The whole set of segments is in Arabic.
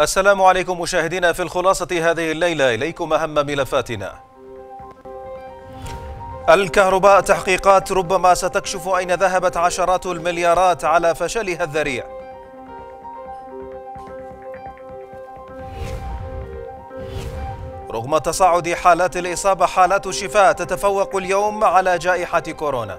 السلام عليكم مشاهدينا. في الخلاصة هذه الليلة إليكم أهم ملفاتنا. الكهرباء، تحقيقات ربما ستكشف أين ذهبت عشرات المليارات على فشلها الذريع. رغم تصاعد حالات الإصابة، حالات الشفاء تتفوق اليوم على جائحة كورونا.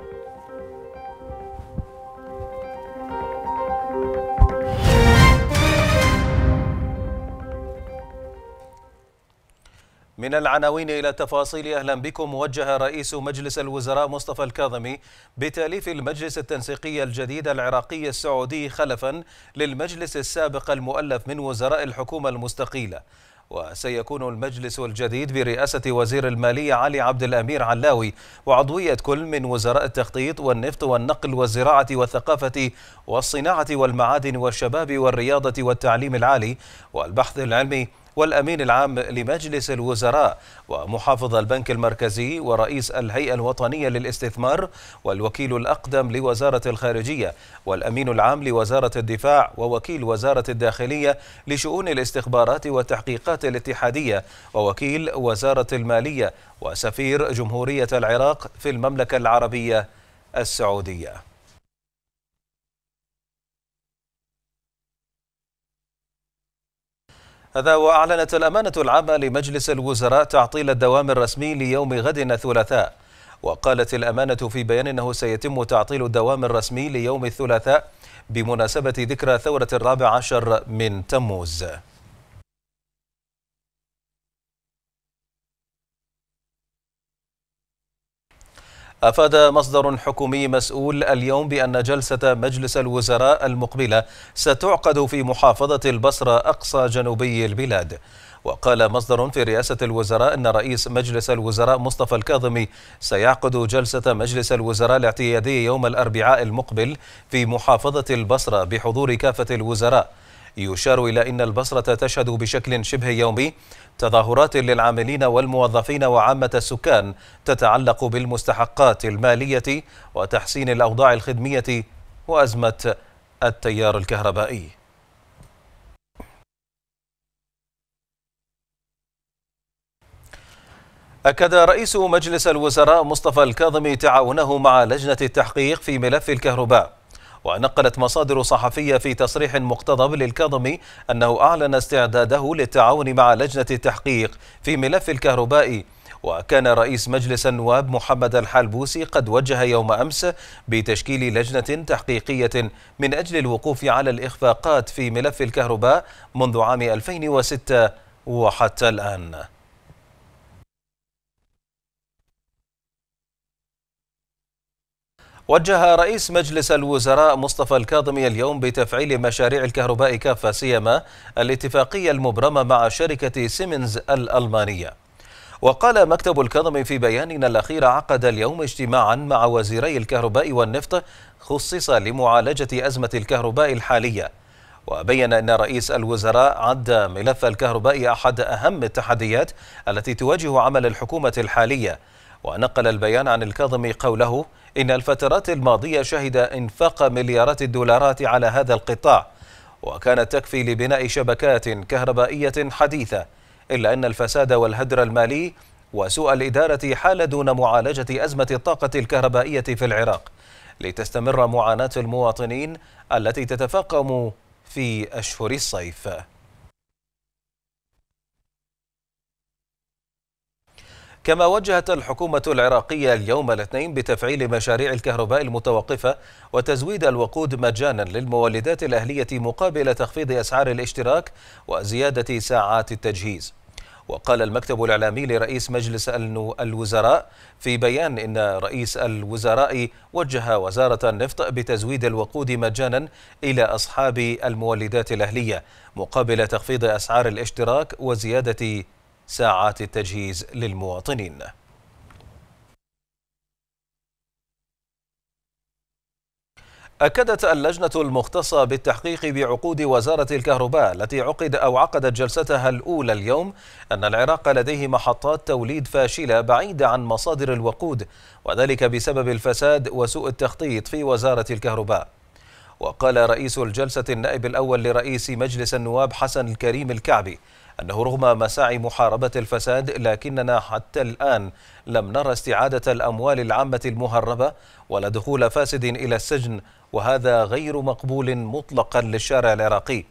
من العناوين إلى تفاصيل، أهلا بكم. وجه رئيس مجلس الوزراء مصطفى الكاظمي بتأليف المجلس التنسيقي الجديد العراقي السعودي خلفا للمجلس السابق المؤلف من وزراء الحكومة المستقيلة. وسيكون المجلس الجديد برئاسة وزير المالية علي عبد الامير علاوي وعضوية كل من وزراء التخطيط والنفط والنقل والزراعة والثقافة والصناعة والمعادن والشباب والرياضة والتعليم العالي والبحث العلمي والأمين العام لمجلس الوزراء ومحافظ البنك المركزي ورئيس الهيئة الوطنية للاستثمار والوكيل الأقدم لوزارة الخارجية والأمين العام لوزارة الدفاع ووكيل وزارة الداخلية لشؤون الاستخبارات والتحقيقات الاتحادية ووكيل وزارة المالية وسفير جمهورية العراق في المملكة العربية السعودية. هذا وأعلنت الأمانة العامة لمجلس الوزراء تعطيل الدوام الرسمي ليوم غد الثلاثاء. وقالت الأمانة في بيان أنه سيتم تعطيل الدوام الرسمي ليوم الثلاثاء بمناسبة ذكرى ثورة 14 من تموز. أفاد مصدر حكومي مسؤول اليوم بأن جلسة مجلس الوزراء المقبلة ستعقد في محافظة البصرة أقصى جنوبي البلاد. وقال مصدر في رئاسة الوزراء أن رئيس مجلس الوزراء مصطفى الكاظمي سيعقد جلسة مجلس الوزراء الاعتيادي يوم الأربعاء المقبل في محافظة البصرة بحضور كافة الوزراء. يشار إلى أن البصرة تشهد بشكل شبه يومي تظاهرات للعاملين والموظفين وعامة السكان تتعلق بالمستحقات المالية وتحسين الأوضاع الخدمية وأزمة التيار الكهربائي. أكد رئيس مجلس الوزراء مصطفى الكاظمي تعاونه مع لجنة التحقيق في ملف الكهرباء. ونقلت مصادر صحفية في تصريح مقتضب للكاظمي أنه أعلن استعداده للتعاون مع لجنة التحقيق في ملف الكهرباء. وكان رئيس مجلس النواب محمد الحلبوسي قد وجه يوم أمس بتشكيل لجنة تحقيقية من أجل الوقوف على الإخفاقات في ملف الكهرباء منذ عام 2006 وحتى الآن. وجه رئيس مجلس الوزراء مصطفى الكاظمي اليوم بتفعيل مشاريع الكهرباء كافة، سيما الاتفاقية المبرمة مع شركة سيمينز الألمانية. وقال مكتب الكاظمي في بيان أن الأخير عقد اليوم اجتماعا مع وزيري الكهرباء والنفط خصص لمعالجة أزمة الكهرباء الحالية. وبين أن رئيس الوزراء عد ملف الكهرباء أحد أهم التحديات التي تواجه عمل الحكومة الحالية. ونقل البيان عن الكاظمي قوله إن الفترات الماضية شهد إنفاق مليارات الدولارات على هذا القطاع وكانت تكفي لبناء شبكات كهربائية حديثة، إلا أن الفساد والهدر المالي وسوء الإدارة حال دون معالجة أزمة الطاقة الكهربائية في العراق لتستمر معاناة المواطنين التي تتفاقم في أشهر الصيف. كما وجهت الحكومة العراقية اليوم الاثنين بتفعيل مشاريع الكهرباء المتوقفة وتزويد الوقود مجانا للمولدات الأهلية مقابل تخفيض أسعار الاشتراك وزيادة ساعات التجهيز. وقال المكتب الإعلامي لرئيس مجلس الوزراء في بيان إن رئيس الوزراء وجه وزارة النفط بتزويد الوقود مجانا إلى أصحاب المولدات الأهلية مقابل تخفيض أسعار الاشتراك وزيادة ساعات التجهيز للمواطنين. أكدت اللجنة المختصة بالتحقيق بعقود وزارة الكهرباء التي عقدت جلستها الأولى اليوم أن العراق لديه محطات توليد فاشلة بعيدة عن مصادر الوقود، وذلك بسبب الفساد وسوء التخطيط في وزارة الكهرباء. وقال رئيس الجلسة النائب الأول لرئيس مجلس النواب حسن الكريم الكعبي أنه رغم مساعي محاربة الفساد لكننا حتى الآن لم نرى استعادة الأموال العامة المهربة ولا دخول فاسد إلى السجن، وهذا غير مقبول مطلقا للشارع العراقي.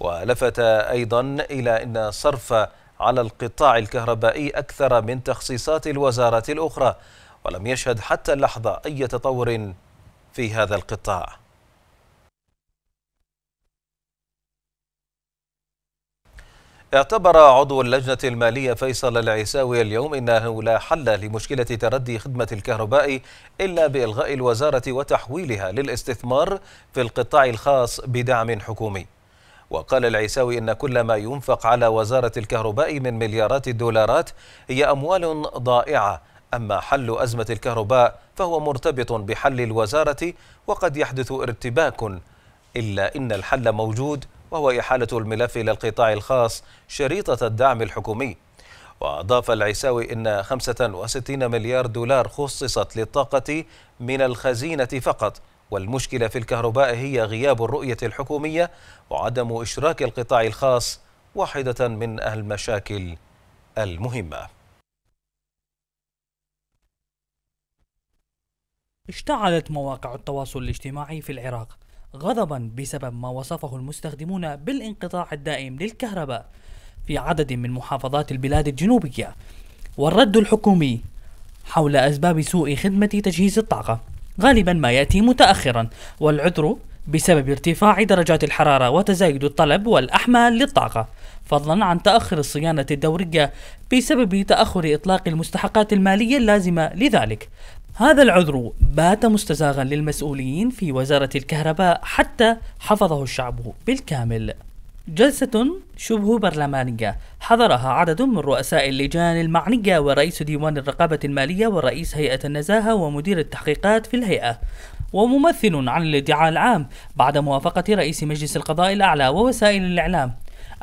ولفت أيضا إلى أن صرف على القطاع الكهربائي أكثر من تخصيصات الوزارة الأخرى، ولم يشهد حتى اللحظة أي تطور في هذا القطاع. اعتبر عضو اللجنة المالية فيصل العيساوي اليوم أنه لا حل لمشكلة تردي خدمة الكهرباء إلا بإلغاء الوزارة وتحويلها للاستثمار في القطاع الخاص بدعم حكومي. وقال العيساوي إن كل ما ينفق على وزارة الكهرباء من مليارات الدولارات هي أموال ضائعة، أما حل أزمة الكهرباء فهو مرتبط بحل الوزارة وقد يحدث ارتباك، إلا إن الحل موجود وهو إحالة الملف إلى القطاع الخاص شريطة الدعم الحكومي. وأضاف العيساوي إن 65 مليار دولار خصصت للطاقة من الخزينة فقط، والمشكلة في الكهرباء هي غياب الرؤية الحكومية وعدم إشراك القطاع الخاص، واحدة من المشاكل المهمة. اشتعلت مواقع التواصل الاجتماعي في العراق غضبا بسبب ما وصفه المستخدمون بالانقطاع الدائم للكهرباء في عدد من محافظات البلاد الجنوبية، والرد الحكومي حول أسباب سوء خدمة تجهيز الطاقة غالبا ما يأتي متأخرا، والعذر بسبب ارتفاع درجات الحرارة وتزايد الطلب والأحمال للطاقة، فضلا عن تأخر الصيانة الدورية بسبب تأخر إطلاق المستحقات المالية اللازمة لذلك. هذا العذر بات مستزاغا للمسؤولين في وزارة الكهرباء حتى حفظه الشعب بالكامل. جلسة شبه برلمانية حضرها عدد من رؤساء اللجان المعنية ورئيس ديوان الرقابة المالية ورئيس هيئة النزاهة ومدير التحقيقات في الهيئة وممثل عن الادعاء العام بعد موافقة رئيس مجلس القضاء الأعلى ووسائل الإعلام.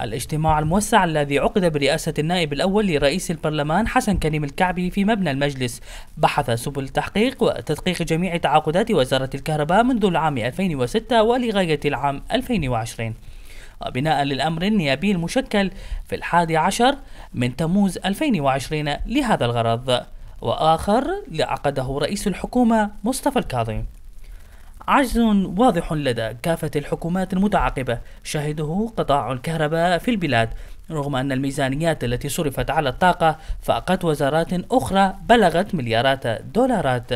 الاجتماع الموسع الذي عقد برئاسة النائب الأول لرئيس البرلمان حسن كريم الكعبي في مبنى المجلس بحث سبل التحقيق وتدقيق جميع تعاقدات وزارة الكهرباء منذ العام 2006 ولغاية العام 2020. وبناء للأمر النيابي المشكل في 11 من تموز 2020 لهذا الغرض، وآخر عقده رئيس الحكومة مصطفى الكاظمي. عجز واضح لدى كافة الحكومات المتعاقبة شهده قطاع الكهرباء في البلاد، رغم أن الميزانيات التي صرفت على الطاقة فاقت وزارات أخرى بلغت مليارات الدولارات.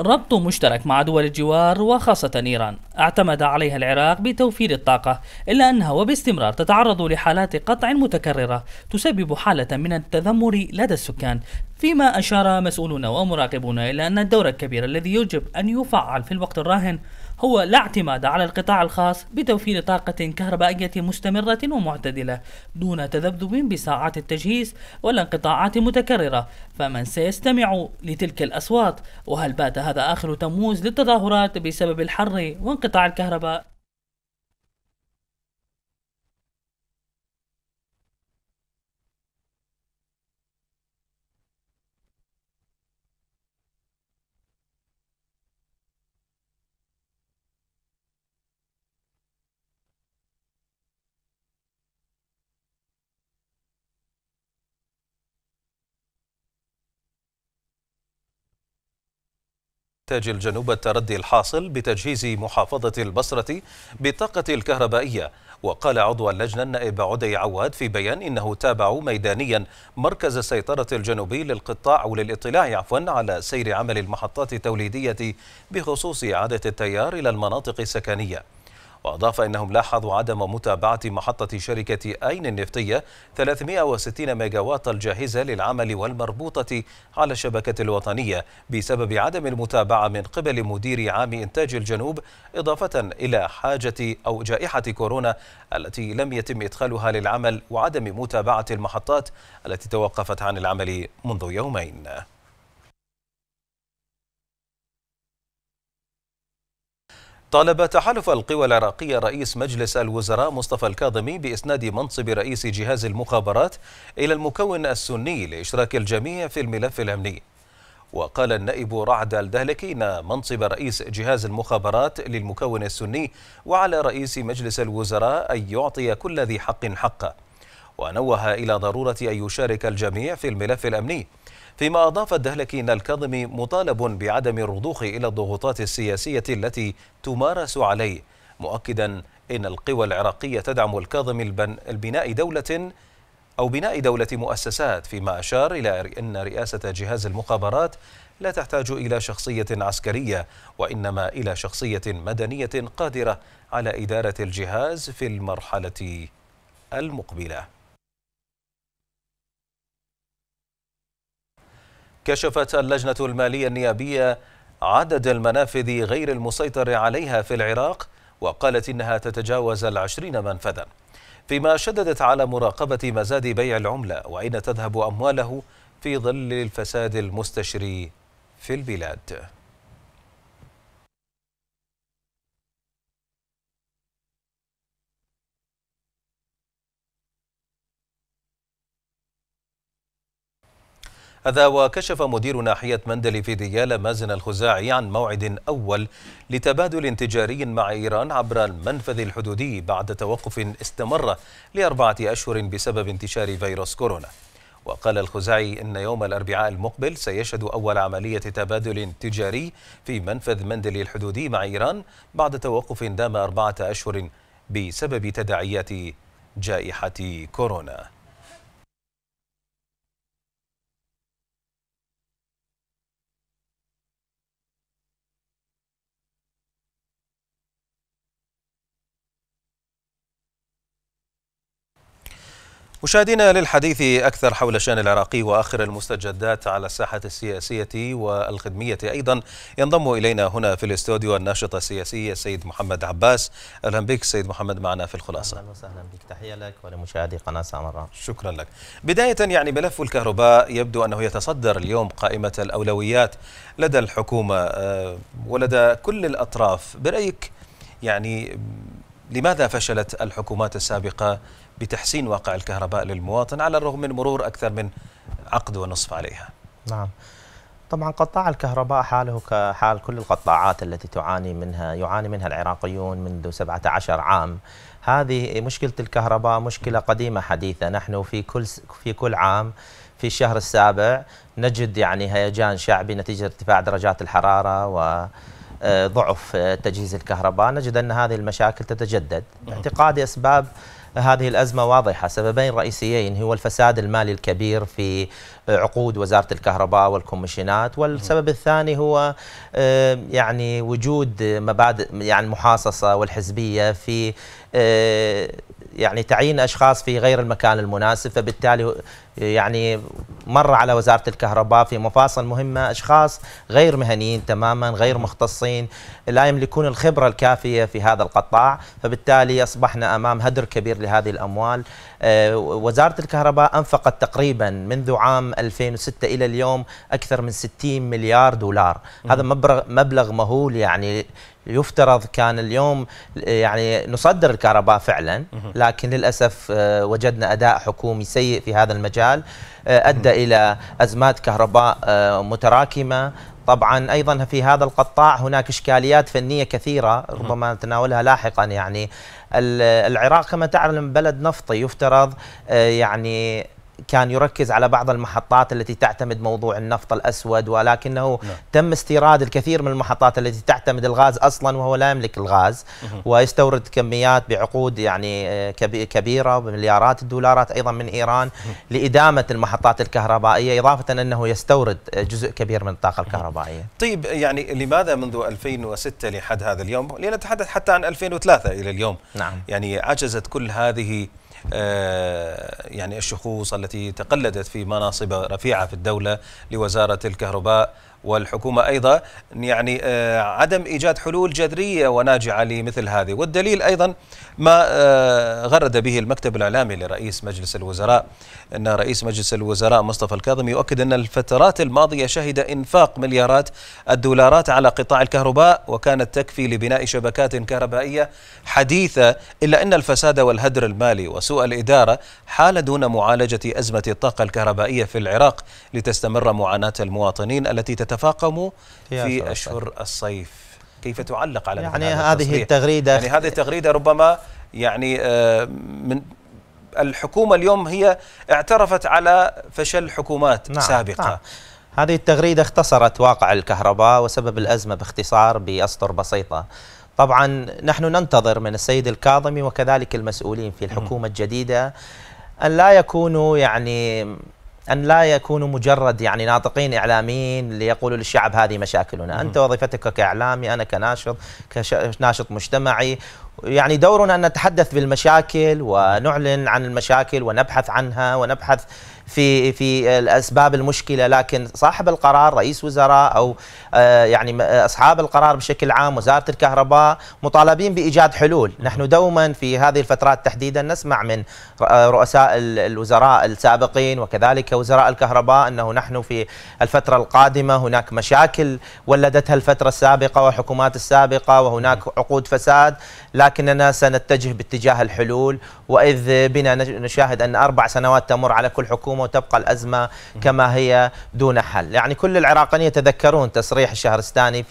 ربط مشترك مع دول الجوار وخاصة إيران اعتمد عليها العراق بتوفير الطاقة، إلا أنها وباستمرار تتعرض لحالات قطع متكررة تسبب حالة من التذمر لدى السكان، فيما أشار مسؤولون ومراقبون إلى أن الدور الكبير الذي يجب أن يفعل في الوقت الراهن هو لا اعتماد على القطاع الخاص بتوفير طاقة كهربائية مستمرة ومعتدلة دون تذبذب بساعات التجهيز ولا انقطاعات متكررة، فمن سيستمع لتلك الأصوات؟ وهل بات هذا آخر تموز للتظاهرات بسبب الحر وانقطاع الكهرباء؟ يحتاج الجنوب التردي الحاصل بتجهيز محافظة البصرة بالطاقة الكهربائية. وقال عضو اللجنة النائب عدي عواد في بيان إنه تابع ميدانيا مركز السيطرة الجنوبي للقطاع وللإطلاع عفوا على سير عمل المحطات التوليدية بخصوص إعادة التيار إلى المناطق السكنية. وأضاف أنهم لاحظوا عدم متابعة محطة شركة أين النفطية 360 ميجاوات الجاهزة للعمل والمربوطة على الشبكة الوطنية بسبب عدم المتابعة من قبل مدير عام إنتاج الجنوب، إضافة إلى حاجة أو جائحة كورونا التي لم يتم إدخالها للعمل وعدم متابعة المحطات التي توقفت عن العمل منذ يومين. طالب تحالف القوى العراقية رئيس مجلس الوزراء مصطفى الكاظمي بإسناد منصب رئيس جهاز المخابرات إلى المكون السني لإشراك الجميع في الملف الأمني. وقال النائب رعد الدهلكي إن منصب رئيس جهاز المخابرات للمكون السني وعلى رئيس مجلس الوزراء أن يعطي كل ذي حق حقه، ونوه إلى ضرورة أن يشارك الجميع في الملف الأمني. فيما أضاف الدهلكي أن الكاظمي مطالب بعدم الرضوخ إلى الضغوطات السياسية التي تمارس عليه، مؤكدا إن القوى العراقية تدعم الكاظمي البناء دولة أو بناء دولة مؤسسات، فيما أشار إلى أن رئاسة جهاز المخابرات لا تحتاج إلى شخصية عسكرية، وإنما إلى شخصية مدنية قادرة على إدارة الجهاز في المرحلة المقبلة. كشفت اللجنة المالية النيابية عدد المنافذ غير المسيطر عليها في العراق، وقالت إنها تتجاوز 20 منفذا، فيما شددت على مراقبة مزاد بيع العملة وأين تذهب أمواله في ظل الفساد المستشري في البلاد. هذا وكشف مدير ناحية مندلي في ديالى مازن الخزاعي عن موعد أول لتبادل تجاري مع إيران عبر المنفذ الحدودي بعد توقف استمر ل4 أشهر بسبب انتشار فيروس كورونا. وقال الخزاعي إن يوم الأربعاء المقبل سيشهد أول عملية تبادل تجاري في منفذ مندلي الحدودي مع إيران بعد توقف دام 4 أشهر بسبب تداعيات جائحة كورونا. مشاهدينا، للحديث أكثر حول الشأن العراقي وآخر المستجدات على الساحة السياسية والخدمية أيضا، ينضم إلينا هنا في الاستوديو الناشط السياسي السيد محمد عباس. أهلا بك سيد محمد معنا في الخلاصة. أهلا وسهلا بك، تحية لك ولمشاهدي قناة سامراء. شكرا لك. بداية ملف الكهرباء يبدو أنه يتصدر اليوم قائمة الأولويات لدى الحكومة ولدى كل الأطراف. برأيك لماذا فشلت الحكومات السابقة بتحسين واقع الكهرباء للمواطن على الرغم من مرور أكثر من 1.5 عقد عليها؟ نعم، طبعا قطاع الكهرباء حاله كحال كل القطاعات التي يعاني منها العراقيون منذ 17 عام. هذه مشكلة الكهرباء مشكلة قديمة حديثة. نحن في كل عام في الشهر السابع نجد هيجان شعبي نتيجة ارتفاع درجات الحرارة و ضعف تجهيز الكهرباء. نجد أن هذه المشاكل تتجدد. باعتقادي أسباب هذه الأزمة واضحة، سببين رئيسيين هو الفساد المالي الكبير في عقود وزارة الكهرباء والكوميشنات، والسبب الثاني هو وجود مبادئ المحاصصة والحزبية في تعيين أشخاص في غير المكان المناسب. فبالتالي مر على وزارة الكهرباء في مفاصل مهمة أشخاص غير مهنيين تماما، غير مختصين، لا يملكون الخبرة الكافية في هذا القطاع. فبالتالي أصبحنا أمام هدر كبير لهذه الأموال. وزارة الكهرباء أنفقت تقريبا منذ عام 2006 إلى اليوم أكثر من 60 مليار دولار. هذا مبلغ مهول. يفترض كان اليوم نصدر الكهرباء فعلا، لكن للأسف وجدنا أداء حكومي سيء في هذا المجال أدى إلى أزمات كهرباء متراكمة. طبعا أيضا في هذا القطاع هناك إشكاليات فنية كثيرة ربما نتناولها لاحقا. العراق كما تعلم بلد نفطي، يفترض كان يركز على بعض المحطات التي تعتمد موضوع النفط الأسود، ولكنه تم استيراد الكثير من المحطات التي تعتمد الغاز أصلا وهو لا يملك الغاز، ويستورد كميات بعقود كبيرة بمليارات الدولارات أيضا من إيران لإدامة المحطات الكهربائية، إضافة أنه يستورد جزء كبير من الطاقة الكهربائية. طيب لماذا منذ 2006 لحد هذا اليوم؟ لنتحدث حتى عن 2003 إلى اليوم. نعم. عجزت كل هذه الشخوص التي تقلدت في مناصب رفيعة في الدولة لوزارة الكهرباء والحكومة أيضا يعني عدم إيجاد حلول جذرية وناجعة لمثل هذه، والدليل أيضا ما غرد به المكتب الإعلامي لرئيس مجلس الوزراء، أن رئيس مجلس الوزراء مصطفى الكاظمي يؤكد أن الفترات الماضية شهد إنفاق مليارات الدولارات على قطاع الكهرباء وكانت تكفي لبناء شبكات كهربائية حديثة، إلا أن الفساد والهدر المالي وسوء الإدارة حال دون معالجة أزمة الطاقة الكهربائية في العراق لتستمر معاناة المواطنين التي تتفاقم في أشهر الصيف. كيف تعلق على يعني هذه التغريدة؟ يعني هذه التغريدة ربما يعني من الحكومة اليوم هي اعترفت على فشل حكومات سابقة. هذه التغريدة اختصرت واقع الكهرباء وسبب الأزمة باختصار بأسطر بسيطة. طبعا نحن ننتظر من السيد الكاظمي وكذلك المسؤولين في الحكومة الجديدة أن لا يكونوا مجرد يعني ناطقين إعلاميين ليقولوا للشعب هذه مشاكلنا. أنت وظيفتك كإعلامي، أنا كناشط مجتمعي، يعني دورنا أن نتحدث بالمشاكل ونعلن عن المشاكل ونبحث عنها ونبحث في الأسباب المشكلة، لكن صاحب القرار رئيس وزراء أو يعني أصحاب القرار بشكل عام وزارة الكهرباء مطالبين بإيجاد حلول. نحن دوما في هذه الفترات تحديدا نسمع من رؤساء الوزراء السابقين وكذلك وزراء الكهرباء أنه نحن في الفترة القادمة هناك مشاكل ولدتها الفترة السابقة والحكومات السابقة وهناك عقود فساد، لكننا سنتجه باتجاه الحلول. وإذ بنا نشاهد أن 4 سنوات تمر على كل حكومة وتبقى الأزمة كما هي دون حل. يعني كل العراقيين يتذكرون تصريح الشهرستاني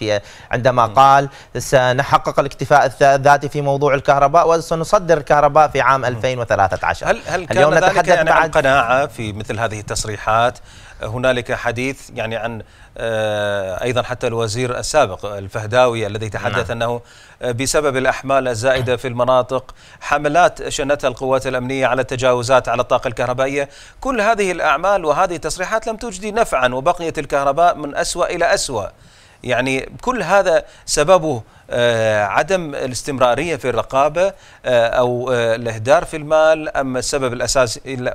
عندما قال سنحقق الاكتفاء الذاتي في موضوع الكهرباء وسنصدر الكهرباء في عام 2013. هل كان اليوم نتحدث يعني عن قناعة في مثل هذه التصريحات؟ هنالك حديث يعني عن أيضا حتى الوزير السابق الفهداوي الذي تحدث أنه بسبب الأحمال الزائدة في المناطق، حملات شنتها القوات الأمنية على التجاوزات على الطاقة الكهربائية، كل هذه الأعمال وهذه التصريحات لم تجدي نفعا وبقيت الكهرباء من أسوأ إلى أسوأ. يعني كل هذا سببه عدم الاستمرارية في الرقابة أو الإهدار في المال، أما السبب الأساسي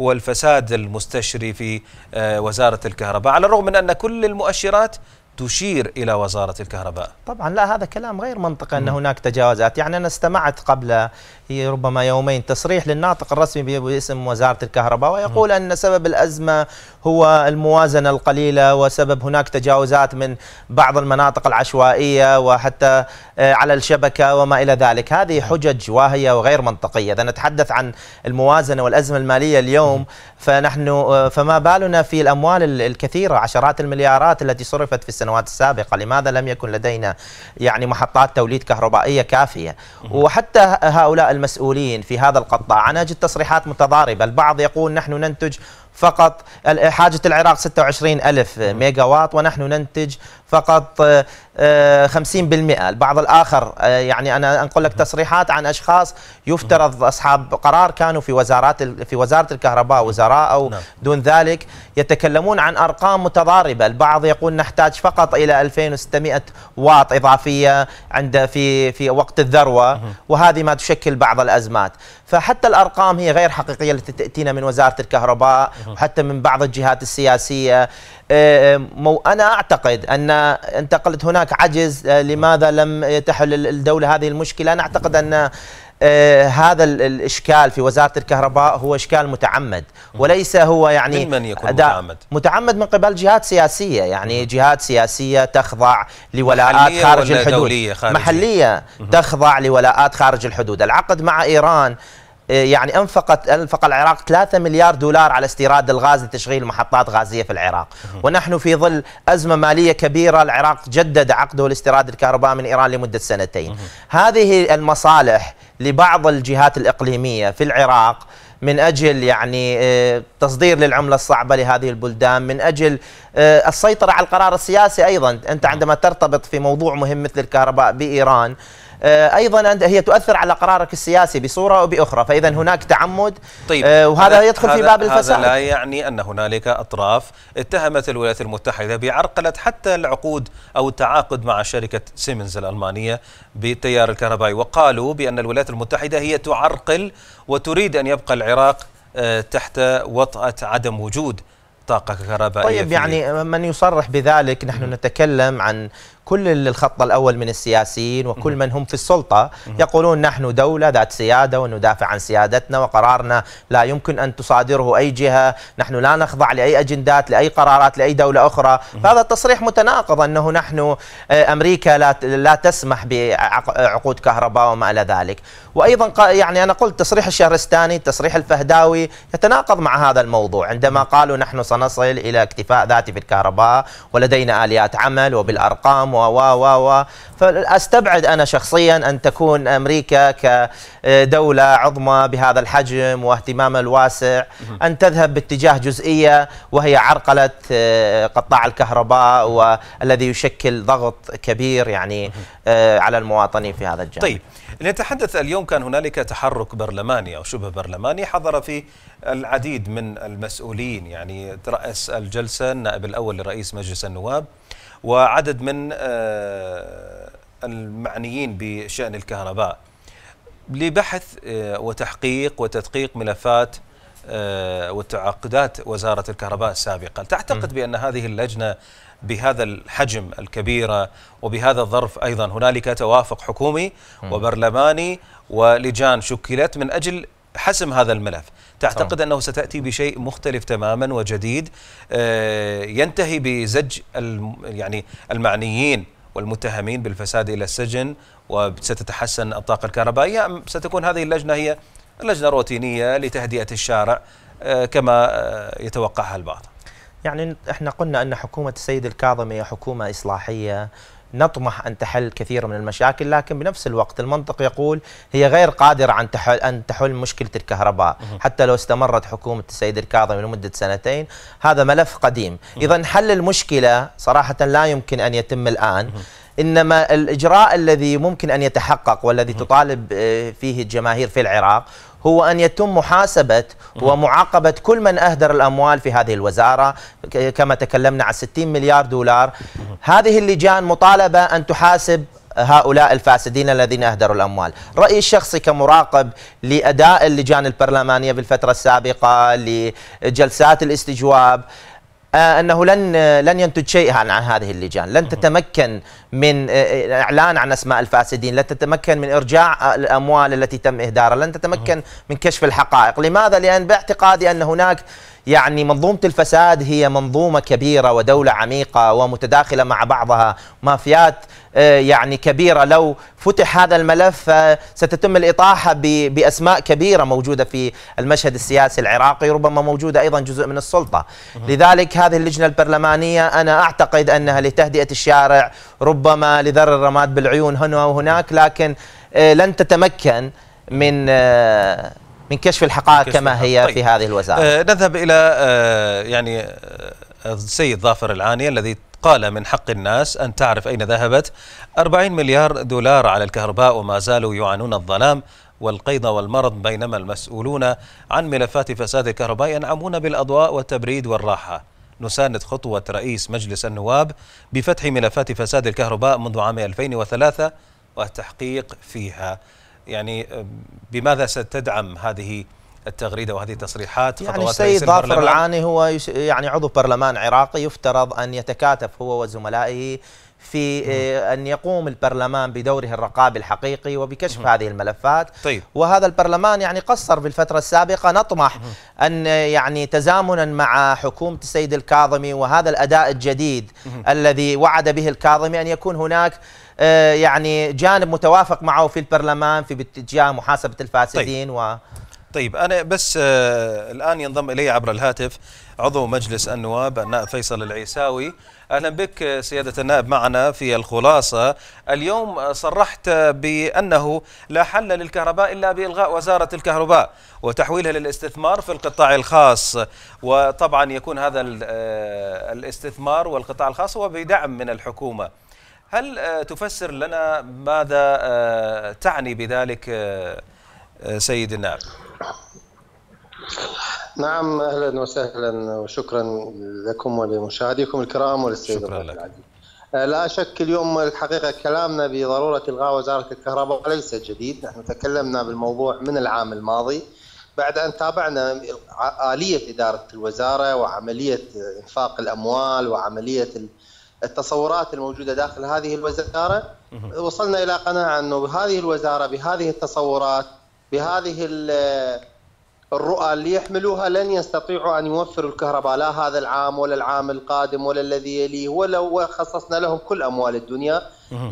هو الفساد المستشري في وزارة الكهرباء، على الرغم من أن كل المؤشرات تشير إلى وزارة الكهرباء. طبعا لا، هذا كلام غير منطقي أن هناك تجاوزات. يعني أنا استمعت قبل ربما يومين تصريح للناطق الرسمي باسم وزارة الكهرباء ويقول أن سبب الأزمة هو الموازنة القليلة وسبب هناك تجاوزات من بعض المناطق العشوائية وحتى على الشبكة وما إلى ذلك. هذه حجج واهية وغير منطقية. إذا نتحدث عن الموازنة والأزمة المالية اليوم فما بالنا في الأموال الكثيرة، عشرات المليارات التي صرفت في السنوات السابقة. لماذا لم يكن لدينا يعني محطات توليد كهربائية كافية؟ وحتى هؤلاء المسؤولين في هذا القطاع أنا أجد تصريحات متضاربة. البعض يقول نحن ننتج فقط حاجة العراق 26,000 ميجا واط ونحن ننتج فقط 50%. البعض الآخر يعني أنا أنقل لك تصريحات عن أشخاص يفترض أصحاب قرار كانوا في وزارة الكهرباء وزراء أو دون ذلك يتكلمون عن أرقام متضاربة. البعض يقول نحتاج فقط إلى 2600 واط إضافية في وقت الذروة، وهذه ما تشكل بعض الأزمات. فحتى الأرقام هي غير حقيقية التي تأتينا من وزارة الكهرباء وحتى من بعض الجهات السياسية. أنا أعتقد أن أنت قلت هناك عجز، لماذا لم تحل الدولة هذه المشكلة؟ أنا أعتقد أن هذا الإشكال في وزارة الكهرباء هو إشكال متعمد وليس هو يعني من يكون متعمد من قبل جهات سياسية. يعني جهات سياسية تخضع لولاءات خارج الحدود، محلية تخضع لولاءات خارج الحدود. العقد مع إيران يعني أنفق العراق 3 مليار دولار على استيراد الغاز لتشغيل محطات غازية في العراق، ونحن في ظل أزمة مالية كبيرة العراق جدد عقده لاستيراد الكهرباء من إيران لمدة 2 سنين. هذه المصالح لبعض الجهات الإقليمية في العراق من أجل يعني تصدير للعملة الصعبة لهذه البلدان، من أجل السيطرة على القرار السياسي. أيضا أنت عندما ترتبط في موضوع مهم مثل الكهرباء بإيران أيضا هي تؤثر على قرارك السياسي بصورة أو بأخرى، فإذا هناك تعمد. طيب، وهذا يدخل في باب الفساد. هذا لا يعني أن هنالك أطراف اتهمت الولايات المتحدة بعرقلة حتى العقود أو التعاقد مع شركة سيمينز الألمانية بالتيار الكهربائي، وقالوا بأن الولايات المتحدة هي تعرقل وتريد أن يبقى العراق تحت وطأة عدم وجود طاقة كهربائية. طيب يعني من يصرح بذلك، نحن نتكلم عن كل الخط الأول من السياسيين وكل من هم في السلطة يقولون نحن دولة ذات سيادة وندافع عن سيادتنا وقرارنا لا يمكن أن تصادره أي جهة، نحن لا نخضع لأي أجندات لأي قرارات لأي دولة أخرى. فهذا التصريح متناقض، أنه نحن أمريكا لا تسمح بعقود كهرباء وما إلى ذلك. وأيضا يعني أنا قلت تصريح الشهرستاني، تصريح الفهداوي يتناقض مع هذا الموضوع عندما قالوا نحن سنصل إلى اكتفاء ذاتي في الكهرباء ولدينا آليات عمل وبالأرقام و فاستبعد انا شخصيا ان تكون امريكا كدوله عظمى بهذا الحجم واهتمامها الواسع ان تذهب باتجاه جزئيه وهي عرقله قطاع الكهرباء والذي يشكل ضغط كبير يعني على المواطنين في هذا الجانب. طيب نتحدث اليوم، كان هنالك تحرك برلماني او شبه برلماني حضر فيه العديد من المسؤولين، يعني رأس الجلسه النائب الاول لرئيس مجلس النواب وعدد من المعنيين بشأن الكهرباء لبحث وتحقيق وتدقيق ملفات وتعاقدات وزارة الكهرباء السابقة. تعتقد بأن هذه اللجنة بهذا الحجم الكبيرة وبهذا الظرف أيضا هنالك توافق حكومي وبرلماني ولجان شكلت من أجل حسم هذا الملف، تعتقد أنه ستأتي بشيء مختلف تماما وجديد ينتهي بزج يعني المعنيين والمتهمين بالفساد إلى السجن وستتحسن الطاقة الكهربائية، أم ستكون هذه اللجنة هي لجنة روتينية لتهدئة الشارع كما يتوقعها البعض؟ يعني احنا قلنا أن حكومة السيد الكاظمي هي حكومة إصلاحية نطمح أن تحل كثير من المشاكل، لكن بنفس الوقت المنطق يقول هي غير قادرة أن تحل مشكلة الكهرباء حتى لو استمرت حكومة السيد الكاظمي لمدة سنتين. هذا ملف قديم، إذا حل المشكلة صراحة لا يمكن أن يتم الآن، إنما الإجراء الذي ممكن أن يتحقق والذي تطالب فيه الجماهير في العراق هو أن يتم محاسبة ومعاقبة كل من أهدر الأموال في هذه الوزارة، كما تكلمنا عن 60 مليار دولار. هذه اللجان مطالبة أن تحاسب هؤلاء الفاسدين الذين أهدروا الأموال. رأيي الشخصي كمراقب لأداء اللجان البرلمانية بالفترة السابقة لجلسات الاستجواب أنه لن ينتج شيئا عن هذه اللجان، لن تتمكن من إعلان عن أسماء الفاسدين، لن تتمكن من إرجاع الأموال التي تم إهدارها، لن تتمكن من كشف الحقائق. لماذا؟ لأن باعتقادي أن هناك يعني منظومة الفساد هي منظومة كبيرة ودولة عميقة ومتداخلة مع بعضها، مافيات يعني كبيرة. لو فتح هذا الملف ستتم الإطاحة بأسماء كبيرة موجودة في المشهد السياسي العراقي، ربما موجودة أيضا جزء من السلطة. لذلك هذه اللجنة البرلمانية أنا أعتقد أنها لتهدئة الشارع، ربما لذر الرماد بالعيون هنا وهناك، لكن لن تتمكن من كشف الحقائق كما هي في هذه الوزارة. نذهب إلى يعني السيد ظافر العاني الذي قال من حق الناس أن تعرف أين ذهبت 40 مليار دولار على الكهرباء وما زالوا يعانون الظلام والقيض والمرض، بينما المسؤولون عن ملفات فساد الكهرباء ينعمون بالأضواء والتبريد والراحة. نساند خطوة رئيس مجلس النواب بفتح ملفات فساد الكهرباء منذ عام 2003 والتحقيق فيها. يعني بماذا ستدعم هذه التغريدة وهذه التصريحات؟ يعني السيد ظافر العاني هو يعني عضو برلمان عراقي، يفترض أن يتكاتف هو وزملائه في أن يقوم البرلمان بدوره الرقابي الحقيقي وبكشف هذه الملفات. طيب. وهذا البرلمان يعني قصر بالفترة السابقة، نطمح أن يعني تزامنا مع حكومة السيد الكاظمي وهذا الأداء الجديد الذي وعد به الكاظمي أن يكون هناك يعني جانب متوافق معه في البرلمان في باتجاه محاسبة الفاسدين. طيب. طيب أنا بس الآن ينضم إلي عبر الهاتف عضو مجلس النواب النائب فيصل العيساوي. أهلا بك سيادة النائب معنا في الخلاصة. اليوم صرحت بأنه لا حل للكهرباء إلا بإلغاء وزارة الكهرباء وتحويلها للاستثمار في القطاع الخاص، وطبعا يكون هذا الاستثمار والقطاع الخاص هو بدعم من الحكومة. هل تفسر لنا ماذا تعني بذلك سيد النائب؟ نعم، أهلا وسهلا وشكرا لكم ولمشاهديكم الكرام وللسيد العزيز. لا شك اليوم الحقيقة كلامنا بضرورة إلغاء وزارة الكهرباء ليس جديد، نحن تكلمنا بالموضوع من العام الماضي بعد أن تابعنا آلية إدارة الوزارة وعملية إنفاق الأموال وعملية التصورات الموجودة داخل هذه الوزارة، وصلنا إلى قناعة أنه بهذه الوزارة بهذه التصورات بهذه الرؤى اللي يحملوها لن يستطيعوا أن يوفروا الكهرباء لا هذا العام ولا العام القادم ولا الذي يليه، ولو خصصنا لهم كل أموال الدنيا،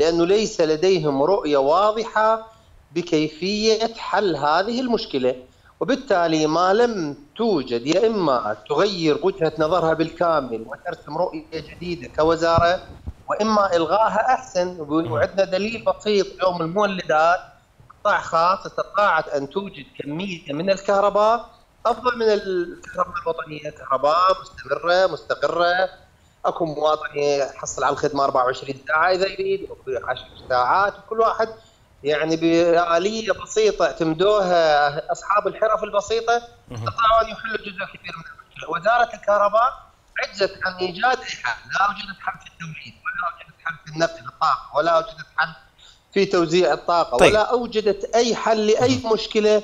لأنه ليس لديهم رؤية واضحة بكيفية حل هذه المشكلة. وبالتالي ما لم توجد يا إما تغير وجهة نظرها بالكامل وترسم رؤية جديدة كوزارة، وإما إلغاءها أحسن. وعندنا دليل بسيط، يوم المولدات قطاع خاص استطاعت أن توجد كمية من الكهرباء أفضل من الكهرباء الوطنية، كهرباء مستمرة مستقرة، أكو مواطن يحصل على الخدمة 24 ساعة إذا يريد، 10 ساعات، وكل واحد يعني بآلية بسيطة اعتمدوها أصحاب الحرف البسيطة استطاعوا أن يحلوا جزء كبير من المشكلة. وزارة الكهرباء عجزت عن إيجاد أي حل، لا وجدت حل في التوليد، ولا وجدت حل في النقل الطاقة، ولا وجدت حل في توزيع الطاقة، طيب. ولا أوجدت أي حل لأي مشكلة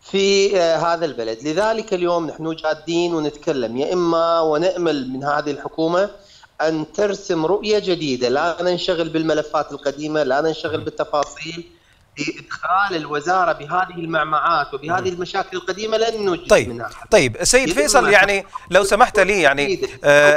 في هذا البلد. لذلك اليوم نحن جادين ونتكلم يا إما ونأمل من هذه الحكومة أن ترسم رؤية جديدة، لا ننشغل بالملفات القديمة، لا ننشغل بالتفاصيل. إدخال الوزارة بهذه المعمعات وبهذه المشاكل القديمة لن نجد منها. طيب سيد فيصل، يعني لو سمحت لي، يعني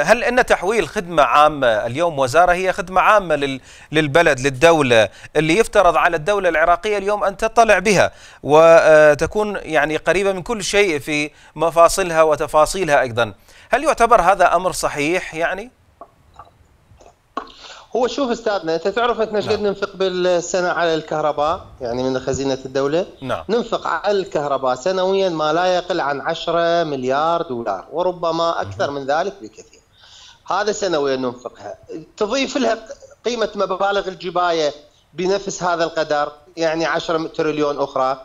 هل أن تحويل خدمة عامة اليوم، وزارة هي خدمة عامة للبلد للدولة، اللي يفترض على الدولة العراقية اليوم أن تطلع بها وتكون يعني قريبة من كل شيء في مفاصلها وتفاصيلها أيضا، هل يعتبر هذا أمر صحيح يعني؟ هو شوف استاذنا، انت تعرف احنا ايش قد ننفق بالسنه على الكهرباء، يعني من خزينه الدوله ننفق على الكهرباء سنويا ما لا يقل عن 10 مليار دولار وربما اكثر من ذلك بكثير. هذا سنويا ننفقها، تضيف لها قيمه مبالغ الجبايه بنفس هذا القدر، يعني 10 تريليون اخرى،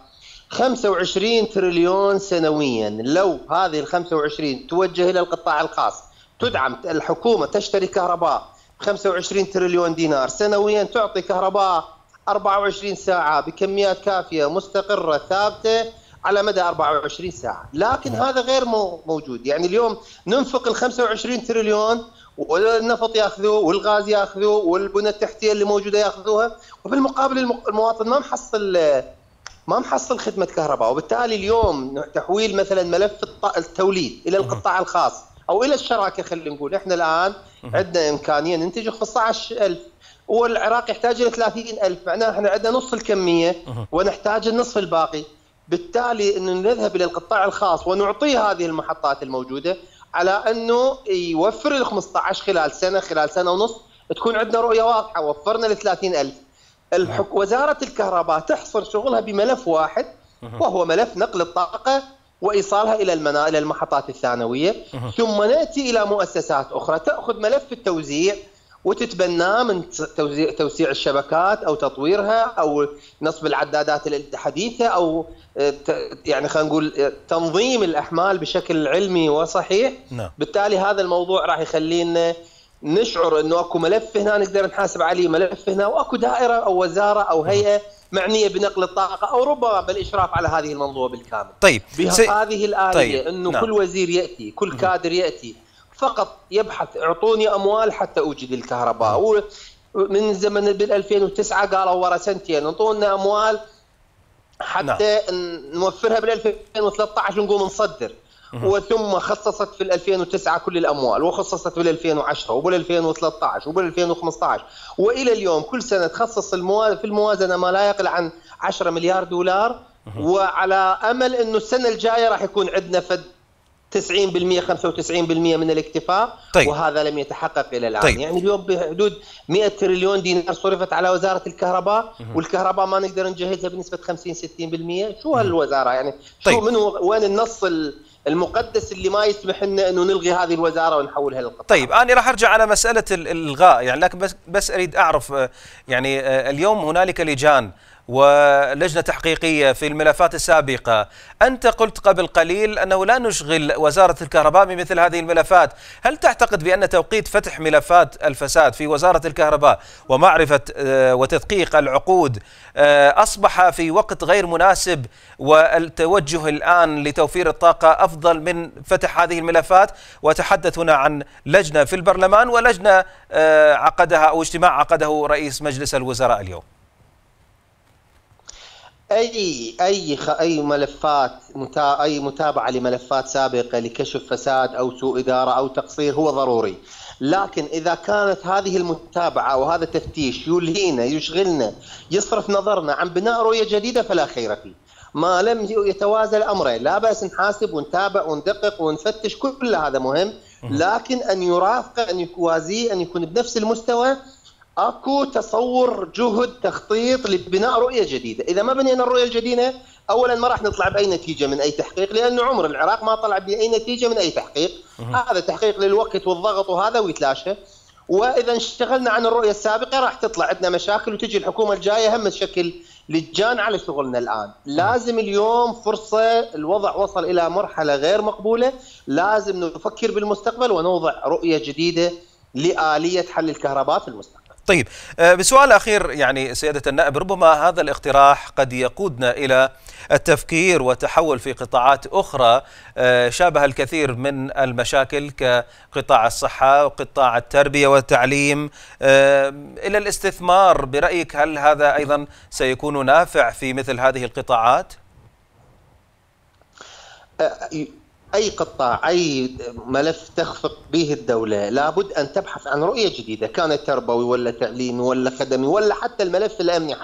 25 تريليون سنويا. لو هذه ال 25 توجه الى القطاع الخاص، تدعم الحكومه تشتري كهرباء 25 تريليون دينار سنويا، تعطي كهرباء 24 ساعة بكميات كافية مستقرة ثابتة على مدى 24 ساعة. لكن هذا غير موجود. يعني اليوم ننفق ال 25 تريليون والنفط ياخذوه والغاز ياخذوه والبنى التحتية اللي موجودة ياخذوها، وبالمقابل المواطن ما محصل خدمة كهرباء. وبالتالي اليوم تحويل مثلا ملف التوليد إلى القطاع الخاص أو إلى الشراكة، خلينا نقول إحنا الآن عندنا إمكانية ننتج 15,000 والعراق يحتاج إلى 30,000، معناها إحنا عندنا نصف الكمية ونحتاج النصف الباقي. بالتالي إنه نذهب إلى القطاع الخاص ونعطيه هذه المحطات الموجودة على إنه يوفر ال 15 خلال سنة ونص، تكون عندنا رؤية واضحة، وفرنا ال 30,000. وزارة الكهرباء تحصر شغلها بملف واحد وهو ملف نقل الطاقة وإيصالها إلى المحطات الثانوية، ثم نأتي إلى مؤسسات أخرى تأخذ ملف التوزيع وتتبناه من توسيع الشبكات أو تطويرها أو نصب العدادات الحديثة أو يعني خلينا نقول تنظيم الأحمال بشكل علمي وصحيح. بالتالي هذا الموضوع راح يخلينا نشعر أنه أكو ملف هنا نقدر نحاسب عليه، ملف هنا، وأكو دائرة أو وزارة أو هيئة معنية بنقل الطاقة أو ربما بالإشراف على هذه المنظومة بالكامل. طيب هذه الآلية، طيب. أنه كل وزير يأتي، كل كادر يأتي فقط يبحث اعطوني أموال حتى أوجد الكهرباء. من زمن بال 2009 قالوا ورا سنتين اعطونا أموال حتى نوفرها بال 2013 نقوم نصدر، وثم خصصت في 2009 كل الأموال، وخصصت في 2010 وبال 2013 وبال 2015 وإلى اليوم كل سنة تخصص في الموازنة ما لا يقل عن 10 مليار دولار، وعلى أمل أنه السنة الجاية راح يكون عندنا فد 90% 95% من الاكتفاء. طيب. وهذا لم يتحقق إلى الآن. طيب. يعني اليوم بحدود 100 تريليون دينار صرفت على وزارة الكهرباء، والكهرباء ما نقدر نجهزها بنسبة 50-60%. شو هالوزارة يعني؟ طيب. شو من وين النص المقدس اللي ما يسمح لنا انه نلغي هذه الوزاره ونحولها للقطاع؟ طيب انا راح ارجع على مساله الالغاء يعني، لكن بس اريد اعرف يعني اليوم هنالك لجان ولجنة تحقيقية في الملفات السابقة. أنت قلت قبل قليل أنه لا نشغل وزارة الكهرباء بمثل هذه الملفات، هل تعتقد بأن توقيت فتح ملفات الفساد في وزارة الكهرباء ومعرفة وتدقيق العقود أصبح في وقت غير مناسب، والتوجه الآن لتوفير الطاقة أفضل من فتح هذه الملفات؟ وتحدث هنا عن لجنة في البرلمان ولجنة عقدها أو اجتماع عقده رئيس مجلس الوزراء اليوم. اي متابعه لملفات سابقه لكشف فساد او سوء اداره او تقصير هو ضروري، لكن اذا كانت هذه المتابعه وهذا التفتيش يلهينا يشغلنا يصرف نظرنا عن بناء رؤيه جديده فلا خير فيه. ما لم يتوازن الامر لا باس نحاسب ونتابع وندقق ونفتش، كل هذا مهم، لكن ان يرافقه ان يوازيه ان يكون بنفس المستوى. اكو تصور جهد تخطيط لبناء رؤيه جديده، اذا ما بنينا الرؤيه الجديده اولا ما راح نطلع باي نتيجه من اي تحقيق، لانه عمر العراق ما طلع باي نتيجه من اي تحقيق، هذا تحقيق للوقت والضغط وهذا ويتلاشى، واذا اشتغلنا عن الرؤيه السابقه راح تطلع عندنا مشاكل وتجي الحكومه الجايه هم تشكل لجان على شغلنا الان، لازم اليوم فرصه، الوضع وصل الى مرحله غير مقبوله، لازم نفكر بالمستقبل ونوضع رؤيه جديده لآليه حل الكهرباء في المستقبل. طيب، بسؤال أخير يعني سيادة النائب، ربما هذا الاقتراح قد يقودنا إلى التفكير والتحول في قطاعات أخرى شابه الكثير من المشاكل كقطاع الصحة وقطاع التربية والتعليم إلى الاستثمار، برأيك هل هذا أيضا سيكون نافع في مثل هذه القطاعات؟ أي قطاع أي ملف تخفق به الدولة لابد أن تبحث عن رؤية جديدة، كانت تربوي ولا تعليمي ولا خدمي ولا حتى الملف الأمني،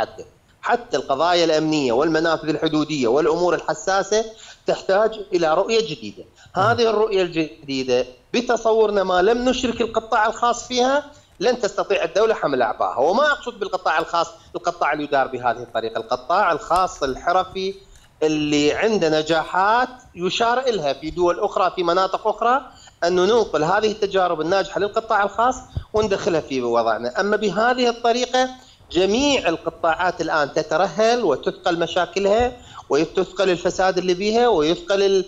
حتى القضايا الأمنية والمنافذ الحدودية والأمور الحساسة تحتاج إلى رؤية جديدة. هذه الرؤية الجديدة بتصورنا ما لم نشرك القطاع الخاص فيها لن تستطيع الدولة حمل أعباءها، وما أقصد بالقطاع الخاص القطاع اللي يدار بهذه الطريقة، القطاع الخاص الحرفي اللي عنده نجاحات يشار إلها في دول أخرى في مناطق أخرى، أنه ننقل هذه التجارب الناجحة للقطاع الخاص وندخلها في وضعنا. أما بهذه الطريقة جميع القطاعات الآن تترهل وتثقل مشاكلها وتثقل الفساد اللي بيها ويثقل